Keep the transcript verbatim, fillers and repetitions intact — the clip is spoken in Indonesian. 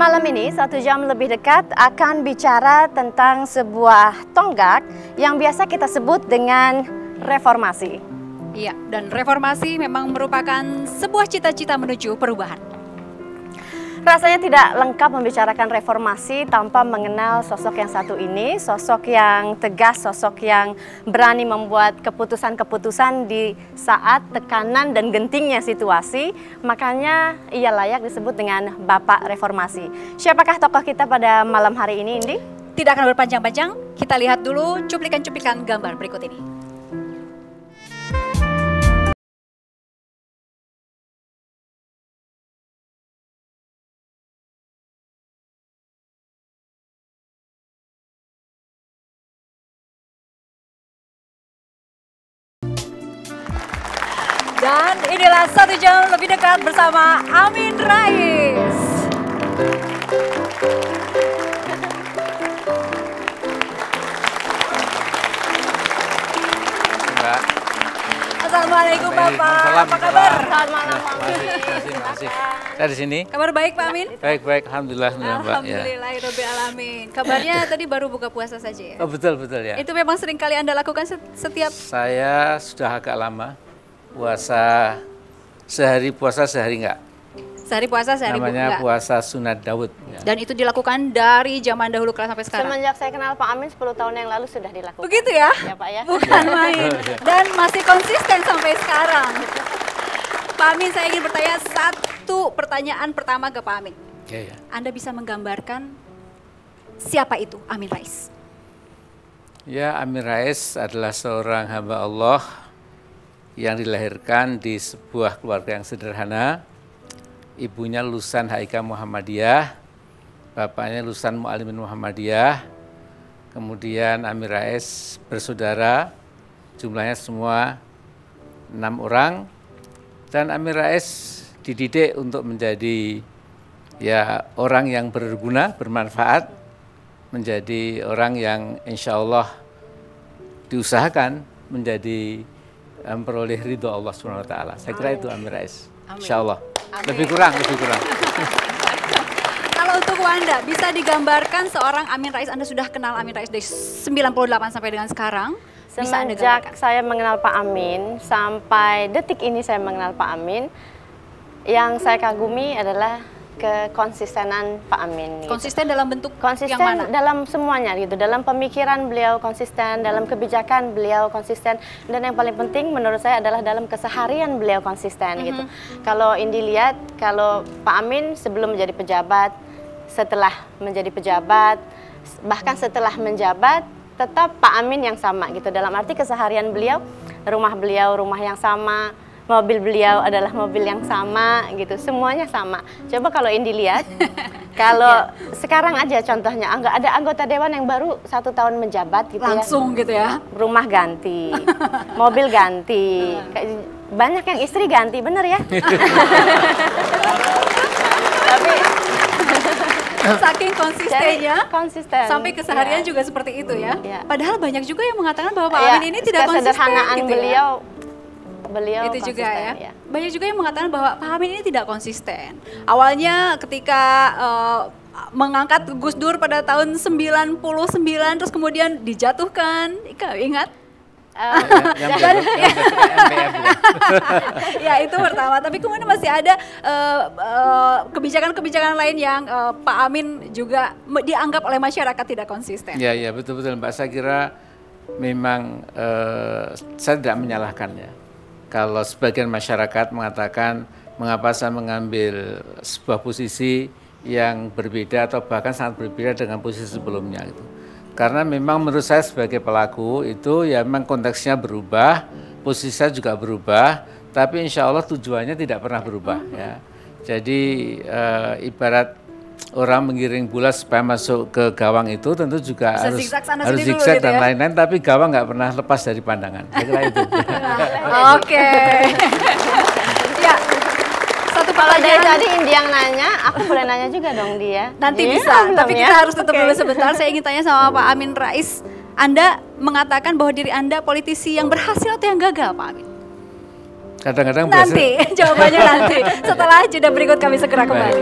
Malam ini satu jam lebih dekat akan bicara tentang sebuah tonggak yang biasa kita sebut dengan reformasi. Iya, dan reformasi memang merupakan sebuah cita-cita menuju perubahan. Rasanya tidak lengkap membicarakan reformasi tanpa mengenal sosok yang satu ini, sosok yang tegas, sosok yang berani membuat keputusan-keputusan di saat tekanan dan gentingnya situasi. Makanya ia layak disebut dengan Bapak Reformasi. Siapakah tokoh kita pada malam hari ini, Indi? Tidak akan berpanjang-panjang, kita lihat dulu cuplikan-cuplikan gambar berikut ini. Dan inilah satu jam lebih dekat bersama Amien Rais. Mbak. Assalamualaikum Bapak, apa kabar? Selamat malam. Terima kasih. Kita di sini. Kabar baik Pak Amin? Baik baik, alhamdulillah. Alhamdulillahirobbilalamin. Kabarnya tadi baru buka puasa saja ya? Oh, betul betul ya. Itu memang sering kali Anda lakukan setiap? Saya sudah agak lama. Puasa sehari puasa sehari enggak? Sehari puasa sehari enggak? Namanya puasa Sunat Dawud. Ya. Dan itu dilakukan dari zaman dahulu kala sampai sekarang. Semenjak saya kenal Pak Amin sepuluh tahun yang lalu sudah dilakukan. Begitu ya? Ya Pak ya. Bukan main. Dan masih konsisten sampai sekarang. Pak Amin, saya ingin bertanya satu pertanyaan pertama ke Pak Amin. Ya, ya. Anda bisa menggambarkan siapa itu Amien Rais? Ya, Amien Rais adalah seorang hamba Allah yang dilahirkan di sebuah keluarga yang sederhana. Ibunya lulusan Haika Muhammadiyah, bapaknya lulusan Mu'alimin Muhammadiyah. Kemudian Amien Rais bersaudara, jumlahnya semua enam orang. Dan Amien Rais dididik untuk menjadi ya orang yang berguna, bermanfaat, menjadi orang yang insya Allah diusahakan menjadi memperoleh ridho Allah Subhanahu Wa Taala. Saya kira itu Amien Rais. Insya Allah. Amin. Lebih kurang, lebih kurang. Kalau untuk Wanda, bisa digambarkan seorang Amien Rais. Anda sudah kenal Amien Rais dari sembilan puluh delapan sampai dengan sekarang. Sejak saya mengenal Pak Amin sampai detik ini saya mengenal Pak Amin, yang saya kagumi adalah kekonsistenan Pak Amin. Konsisten gitu. Dalam bentuk konsisten yang mana? Dalam semuanya gitu, dalam pemikiran beliau konsisten, dalam kebijakan beliau konsisten, dan yang paling penting menurut saya adalah dalam keseharian beliau konsisten mm-hmm. gitu. Kalau Indi lihat, kalau Pak Amin sebelum menjadi pejabat, setelah menjadi pejabat, bahkan setelah menjabat, tetap Pak Amin yang sama gitu. Dalam arti keseharian beliau, rumah beliau rumah yang sama, mobil beliau adalah mobil yang sama gitu, semuanya sama. Coba kalau Indi lihat, kalau ya. Sekarang aja contohnya ada anggota dewan yang baru satu tahun menjabat gitu, langsung ya, gitu ya, rumah ganti, mobil ganti, banyak yang istri ganti, bener ya. Tapi saking konsistennya, konsisten sampai keseharian ya. Juga seperti itu ya. Ya. Padahal banyak juga yang mengatakan bahwa Pak ya, Amin ini tidak konsisten. Kesederhanaan gitu beliau. Ya. Beliau itu juga ya. Ya, banyak juga yang mengatakan bahwa Pak Amin ini tidak konsisten. Awalnya ketika uh, mengangkat Gus Dur pada tahun sembilan puluh sembilan, terus kemudian dijatuhkan, Ika, ingat? Uh, ya, dan, ya, ya itu pertama, tapi kemudian masih ada kebijakan-kebijakan uh, uh, kebijakan lain yang uh, Pak Amin juga dianggap oleh masyarakat tidak konsisten. Ya, ya betul-betul Mbak, saya kira memang uh, saya tidak menyalahkannya. Kalau sebagian masyarakat mengatakan mengapa saya mengambil sebuah posisi yang berbeda atau bahkan sangat berbeda dengan posisi sebelumnya gitu. Karena memang menurut saya sebagai pelaku itu ya memang konteksnya berubah, posisi saya juga berubah, tapi insya Allah tujuannya tidak pernah berubah ya. Jadi e, ibarat orang menggiring bola supaya masuk ke gawang itu tentu juga bisa harus zigzag harus zigzag gitu dan lain-lain ya? Tapi gawang nggak pernah lepas dari pandangan. Saya kira itu. Oke. Ya. Satu kalau dari tadi Indi yang nanya, aku boleh nanya juga dong dia. Nanti ya, bisa. Tapi ya? Kita harus tutup okay. dulu sebentar. Saya ingin tanya sama Pak Amien Rais. Anda mengatakan bahwa diri Anda politisi yang berhasil atau yang gagal, Pak Amin? Kadang-kadang berhasil. Nanti jawabannya nanti. Setelah jeda berikut kami segera kembali.